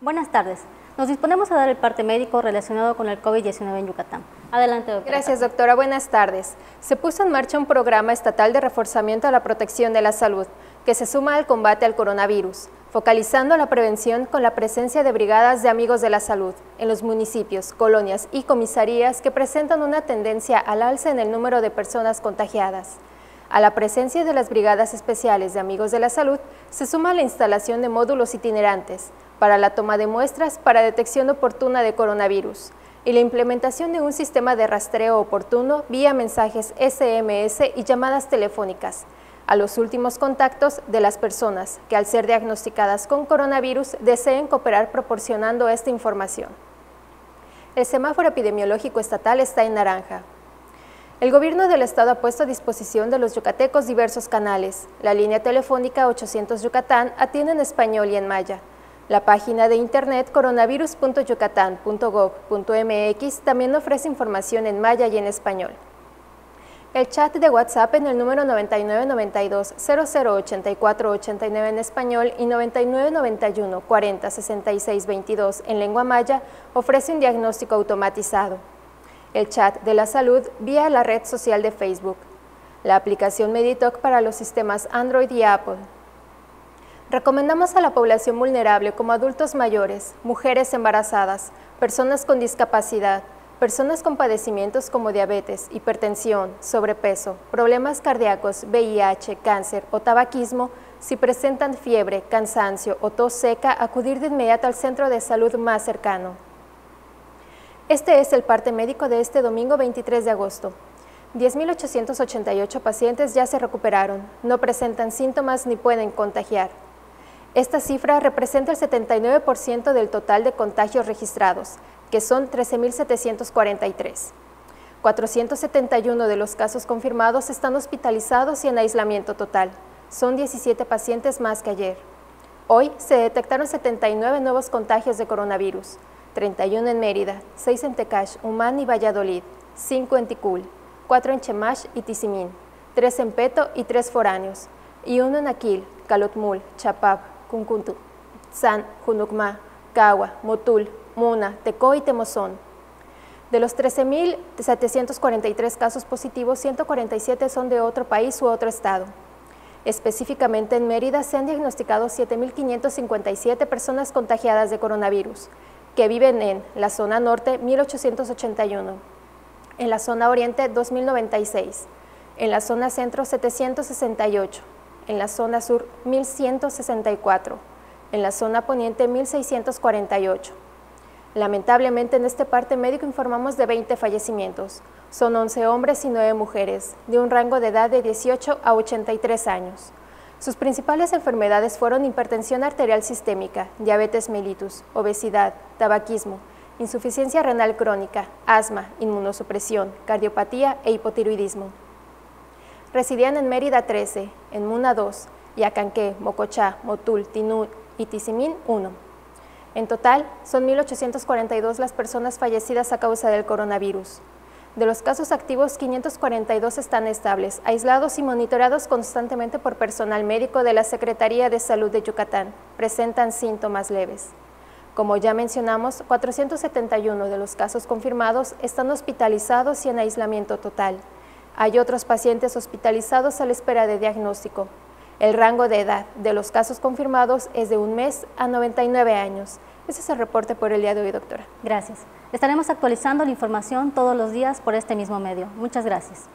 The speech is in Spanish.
Buenas tardes. Nos disponemos a dar el parte médico relacionado con el COVID-19 en Yucatán. Adelante, doctora. Gracias, doctora. Buenas tardes. Se puso en marcha un programa estatal de reforzamiento a la protección de la salud, que se suma al combate al coronavirus, focalizando la prevención con la presencia de brigadas de amigos de la salud en los municipios, colonias y comisarías que presentan una tendencia al alza en el número de personas contagiadas. A la presencia de las brigadas especiales de amigos de la salud se suma la instalación de módulos itinerantes para la toma de muestras para detección oportuna de coronavirus y la implementación de un sistema de rastreo oportuno vía mensajes SMS y llamadas telefónicas a los últimos contactos de las personas que al ser diagnosticadas con coronavirus deseen cooperar proporcionando esta información. El semáforo epidemiológico estatal está en naranja. El gobierno del estado ha puesto a disposición de los yucatecos diversos canales. La línea telefónica 800 Yucatán atiende en español y en maya. La página de internet coronavirus.yucatan.gob.mx también ofrece información en maya y en español. El chat de WhatsApp en el número 9992-008489 en español y 9991-406622 en lengua maya ofrece un diagnóstico automatizado. El chat de la salud vía la red social de Facebook, la aplicación MediTalk para los sistemas Android y Apple. Recomendamos a la población vulnerable como adultos mayores, mujeres embarazadas, personas con discapacidad, personas con padecimientos como diabetes, hipertensión, sobrepeso, problemas cardíacos, VIH, cáncer o tabaquismo, si presentan fiebre, cansancio o tos seca, acudir de inmediato al centro de salud más cercano. Este es el parte médico de este domingo 23 de agosto. 10.888 pacientes ya se recuperaron, no presentan síntomas ni pueden contagiar. Esta cifra representa el 79% del total de contagios registrados, que son 13.743. 471 de los casos confirmados están hospitalizados y en aislamiento total. Son 17 pacientes más que ayer. Hoy se detectaron 79 nuevos contagios de coronavirus. 31 en Mérida, 6 en Tekax, Umán y Valladolid, 5 en Ticul, 4 en Chemash y Ticimín, 3 en Peto y 3 foráneos, y 1 en Aquil, Calotmul, Chapab, Cuncuntú, Junucma, Kawa, Motul, Muna, Tecó y Temozón. De los 13.743 casos positivos, 147 son de otro país u otro estado. Específicamente en Mérida se han diagnosticado 7.557 personas contagiadas de coronavirus, que viven en la zona norte 1.881, en la zona oriente 2.096, en la zona centro 768, en la zona sur 1.164, en la zona poniente 1.648. Lamentablemente en este parte médico informamos de 20 fallecimientos, son 11 hombres y 9 mujeres, de un rango de edad de 18 a 83 años. Sus principales enfermedades fueron hipertensión arterial sistémica, diabetes mellitus, obesidad, tabaquismo, insuficiencia renal crónica, asma, inmunosupresión, cardiopatía e hipotiroidismo. Residían en Mérida 13, en Muna 2, Yacanqué, Mocochá, Motul, Tinú y Tizimín 1. En total, son 1.842 las personas fallecidas a causa del coronavirus. De los casos activos, 542 están estables, aislados y monitoreados constantemente por personal médico de la Secretaría de Salud de Yucatán. Presentan síntomas leves. Como ya mencionamos, 471 de los casos confirmados están hospitalizados y en aislamiento total. Hay otros pacientes hospitalizados a la espera de diagnóstico. El rango de edad de los casos confirmados es de un mes a 99 años. Ese es el reporte por el día de hoy, doctora. Gracias. Estaremos actualizando la información todos los días por este mismo medio. Muchas gracias.